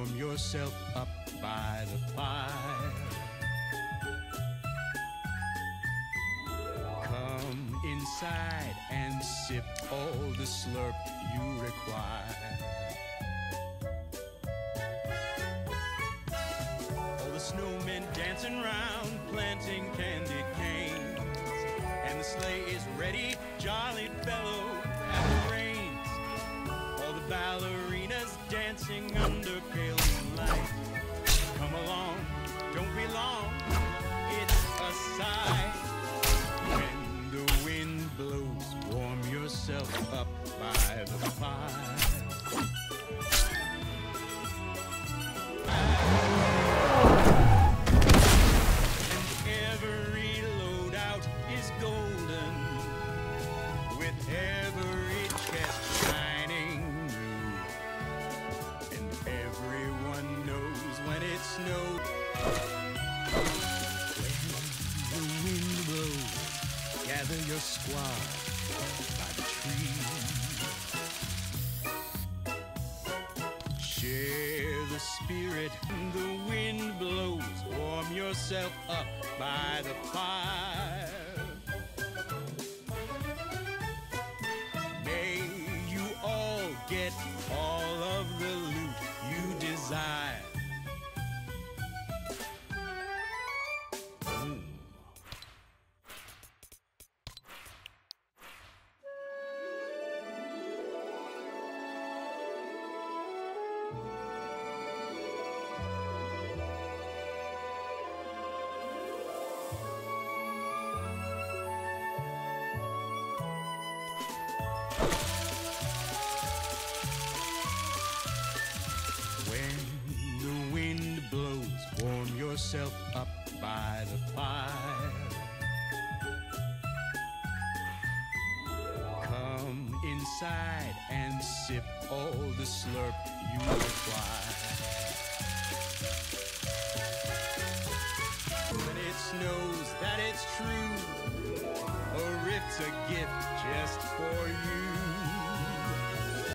warm yourself up by the fire. Come inside and sip all the slurp you require. All the snowmen dancing round, planting candy canes, and the sleigh is ready, jolly fellow, at the reins. All the ballerinas dancing under pale moonlight. Come along, don't be long, it's a sigh. When the wind blows, warm yourself up by the fire. Gather your squad by the tree. Share the spirit, the wind blows. Warm yourself up by the fire. May you all get all of the loot you desire. Yourself up by the fire. Come inside and sip all the slurp you require.